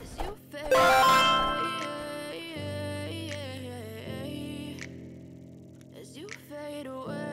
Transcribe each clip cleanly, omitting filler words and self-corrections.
as you fade away, as you fade away.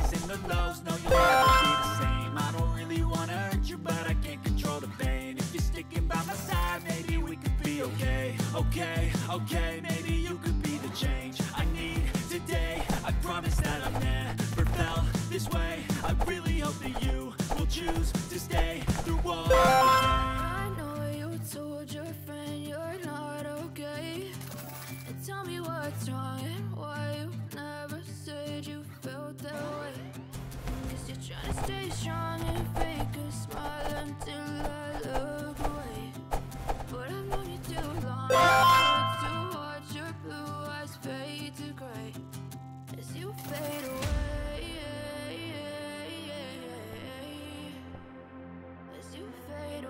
and the lows, no, you'll never be the same. I don't really wanna hurt you, but I can't control the pain. If you're sticking by my side, maybe we could be okay. Okay, okay, maybe you could be the change I need today. I promise that I've never felt this way. I really hope that you will choose to stay through all the pain. I know you told your friend you're not okay, and tell me what's wrong and why you never said you felt that way. Cause you're trying to stay strong and fake a smile until I look away. But I've known you too long, it's to watch your blue eyes fade to gray as you fade away, as you fade away.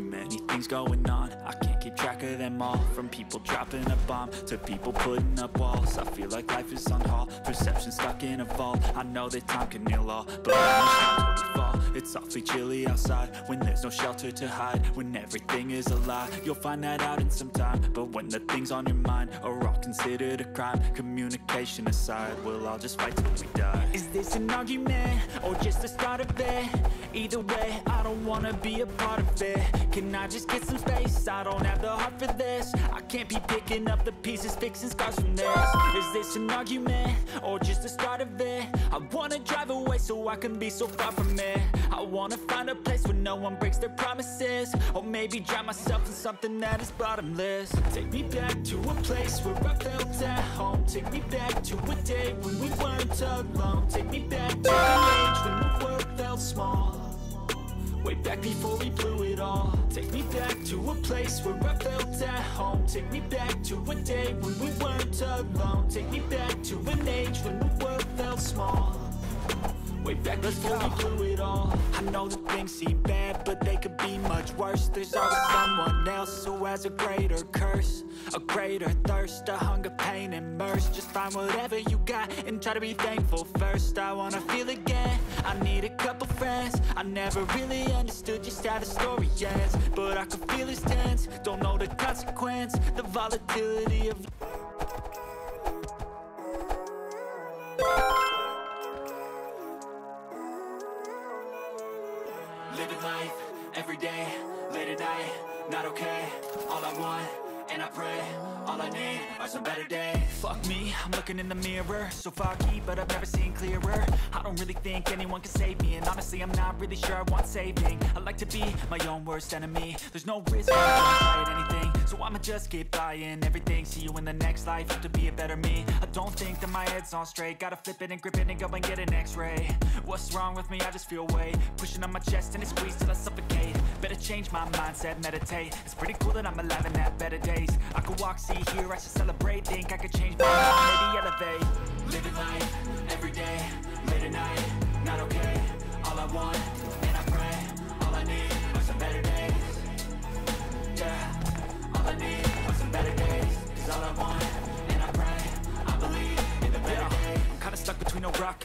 many things going on, I can't keep track of them all. From people dropping a bomb to people putting up walls. I feel like life is on hold, perception stuck in a vault. I know that time can heal all, but I'm just fall. It's awfully chilly outside when there's no shelter to hide. When everything is a lie, you'll find that out in some time. But when the things on your mind are all considered a crime, communication aside, we'll all just fight till we die. Is this an argument or just the start of it? Either way, I don't wanna be a part of it. Can I just get some space? I don't have the heart for this. I can't be picking up the pieces, fixing scars from this. Is this an argument or just the start of it? I wanna drive away so I can be so far from it. I wanna find a place where no one breaks their promises, or maybe drown myself in something that is bottomless. Take me back to a place where I felt at home. Take me back to a day when we weren't alone. Take me back to an age when the world felt small, way back before we blew it all. Take me back to a place where I felt at home. Take me back to a day when we weren't alone. Take me back to an age when the world felt small, way back before we blew it all. I know that things seem bad, but they could be much worse. There's always someone else who has a greater curse, a greater thirst, a hunger, pain, and mercy. Just find whatever you got and try to be thankful first. I wanna feel again, I need a couple friends. I never really understood just how the story ends, but I can feel it's tense, don't know the consequence. The volatility of living life every day, late at night, not okay. All I want, and I pray, all I need are some better days. Fuck me, I'm looking in the mirror, so foggy, but I've never seen clearer. I don't really think anyone can save me, and honestly, I'm not really sure I want saving. I like to be my own worst enemy. There's no risk I'm gonna fight anything, so I'ma just get buying everything. See you in the next life, have to be a better me. I don't think that my head's on straight, gotta flip it and grip it and go and get an x-ray. What's wrong with me? I just feel weight pushing on my chest and it squeezed till I suffocate. Better change my mindset, meditate. It's pretty cool that I'm alive and have better days. I could walk, see, hear, I should celebrate. Think I could change my mind, maybe elevate. Living life every day, late at night, not okay. All I want, and I pray, all I need are some better days. Yeah, all I need are some better days. Cause all I want, and I pray, I believe in the better days. I'm kinda stuck between a rock